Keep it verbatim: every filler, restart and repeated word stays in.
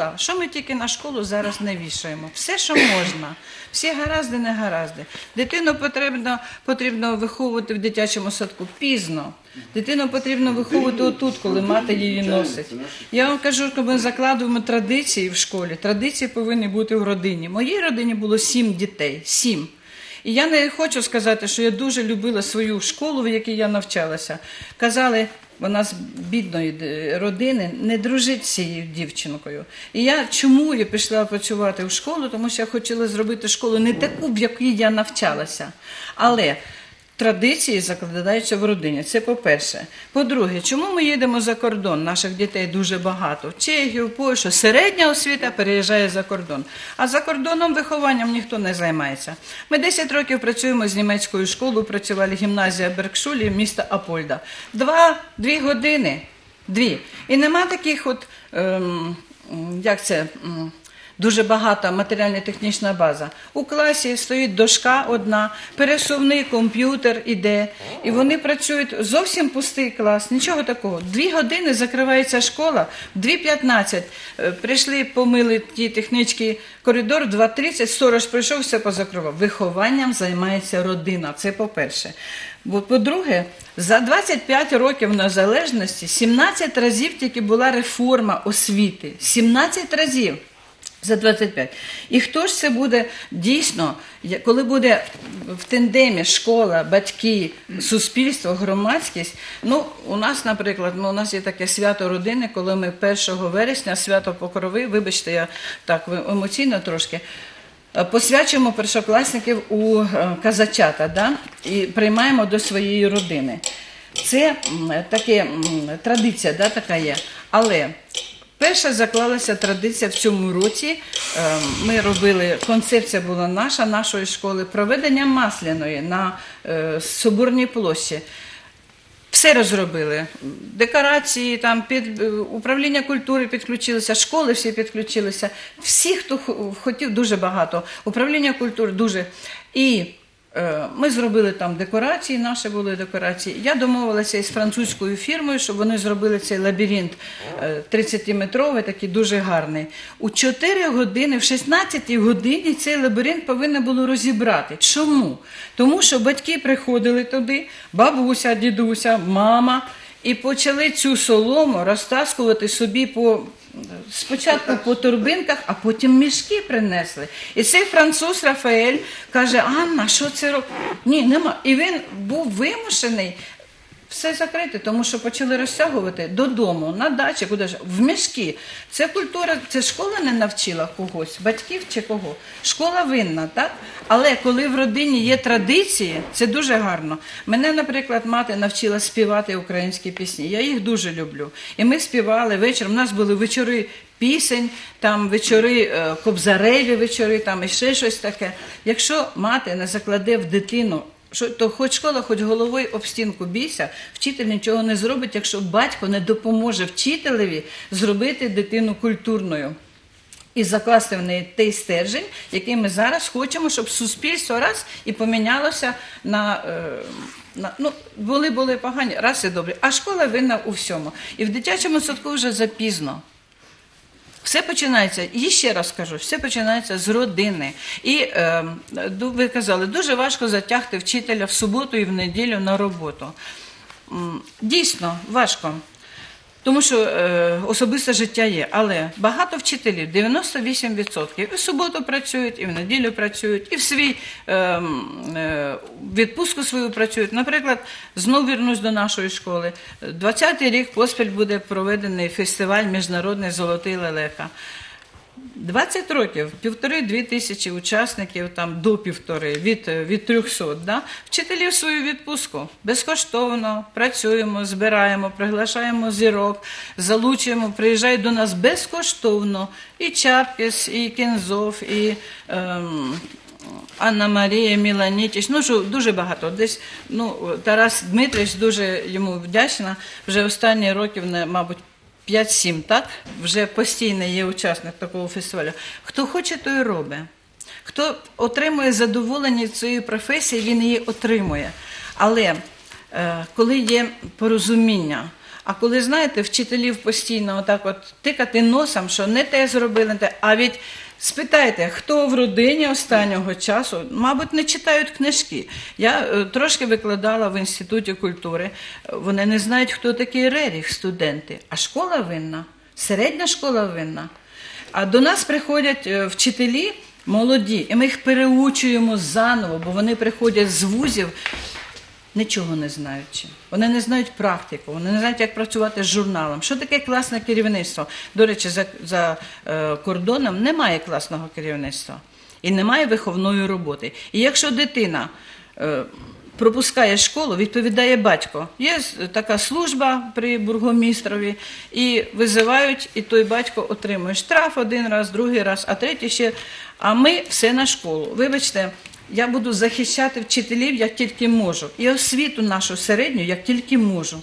школа, що ми тільки на школу зараз не вішаємо. Все, що можна, всі гаразди, не гаразди. Дитину потрібно, потрібно виховувати в дитячому садку пізно. Дитину потрібно виховувати отут, коли мати її носить. Я вам кажу, коли ми закладуємо традиції в школі, традиції повинні бути в родині. В моїй родині було сім дітей, сім. І я не хочу сказати, що я дуже любила свою школу, в якій я навчалася. Казали, вона з бідної родини, не дружить з цією дівчинкою. І я чому я пішла працювати в школу? Тому що я хотіла зробити школу не таку, в якій я навчалася. Але традиції закладаються в родині. Це по-перше. По-друге, чому ми їдемо за кордон? Наших дітей дуже багато. В Чехію, в Польщу. Середня освіта переїжджає за кордон. А за кордоном вихованням ніхто не займається. Ми десять років працюємо з німецькою школою, працювали гімназія Бергшулі, міста Апольда. Два, дві години. Дві. І нема таких от, ем, як це... Ем, дуже багата матеріально-технічна база. У класі стоїть дошка одна, пересувний комп'ютер іде, і вони працюють, зовсім пустий клас, нічого такого. Дві години закривається школа, дві п'ятнадцять прийшли, помили ті технічки коридор, два тридцять, сторож прийшов, все позакривав. Вихованням займається родина, це по-перше. По-друге, за двадцять п'ять років незалежності сімнадцять разів тільки була реформа освіти. сімнадцять разів. За двадцять п'ять. І хто ж це буде дійсно, коли буде в тандемі школа, батьки, суспільство, громадськість? Ну, у нас, наприклад, ну, у нас є таке свято родини, коли ми першого вересня, свято Покрови, вибачте, я так емоційно трошки, посвячуємо першокласників у казачата, да? І приймаємо до своєї родини. Це таке, традиція, да, така є, але... Перша заклалася традиція в цьому році, ми робили, концепція була наша, нашої школи, проведення масляної на Соборній площі. Все розробили, декорації, там, під, управління культури підключилися, школи всі підключилися, всі, хто хотів, дуже багато, управління культури дуже. І ми зробили там декорації, наші були декорації. Я домовилася із французькою фірмою, щоб вони зробили цей лабіринт тридцятиметровий, такий дуже гарний. У чотири години, в шістнадцятій годині цей лабіринт повинно було розібрати. Чому? Тому що батьки приходили туди, бабуся, дідуся, мама, і почали цю солому розтаскувати собі по... Спочатку по торбинках, а потім мішки принесли. І цей француз Рафаэль каже, Анна, що це робить? Ні, нема. І він був вимушений все закрити, тому що почали розтягувати додому, на дачі, куди ж, в мішки. Це культура, це школа не навчила когось, батьків чи кого. Школа винна, так? Але коли в родині є традиції, це дуже гарно. Мене, наприклад, мати навчила співати українські пісні. Я їх дуже люблю. І ми співали вечором, у нас були вечори пісень, там вечори, кобзареві вечори, там і ще щось таке. Якщо мати не закладе в дитину, то хоч школа, хоч головою об стінку бійся, вчитель нічого не зробить, якщо батько не допоможе вчителеві зробити дитину культурною і закласти в неї той стержень, який ми зараз хочемо, щоб суспільство раз і помінялося на... на ну, були, були погані, раз і добрі. А школа винна у всьому. І в дитячому садку вже запізно. Все починається, і ще раз кажу, все починається з родини. І, е, ви казали, дуже важко затягти вчителя в суботу і в неділю на роботу. Дійсно, важко, тому що е, особисте життя є, але багато вчителів, дев'яносто вісім відсотків, і в суботу працюють, і в неділю працюють, і в свій е, е, відпустку свою працюють. Наприклад, знову вернусь до нашої школи. двадцятий рік поспіль буде проведений фестиваль «Міжнародний золотий лелека». двадцять років, півтори-дві тисячі учасників, там до півтори, від, від трьохсот, да? Вчителів свою відпустку, безкоштовно, працюємо, збираємо, приглашаємо зірок, залучуємо, приїжджають до нас безкоштовно і Чарпіс, і Кінзов, і ем, Анна Марія, Міланітіч, ну що, дуже багато. Десь, ну, Тарас Дмитрич, дуже йому вдячна, вже останні роки, мабуть, п'ять-сім, так? Вже постійно є учасник такого фестивалю. Хто хоче, то і робить. Хто отримує задоволення від цієї професії, він її отримує. Але е, коли є порозуміння, А коли, знаєте, вчителів постійно отак от тикати носом, що не те зробили, а від спитайте, хто в родині останнього часу, мабуть, не читають книжки. Я трошки викладала в Інституті культури, вони не знають, хто такий Рерих, студенти, а школа винна, середня школа винна. А до нас приходять вчителі молоді, і ми їх переучуємо заново, бо вони приходять з вузів, нічого не знаючи. Вони не знають практику, вони не знають, як працювати з журналом. Що таке класне керівництво? До речі, за, за е, кордоном немає класного керівництва і немає виховної роботи. І якщо дитина е, пропускає школу, відповідає батько. Є така служба при бургомістрові, і визивають, і той батько отримує штраф один раз, другий раз, а третій ще. А ми все на школу. Вибачте, я буду захищати вчителів, як тільки можу. І освіту нашу середню, як тільки можу.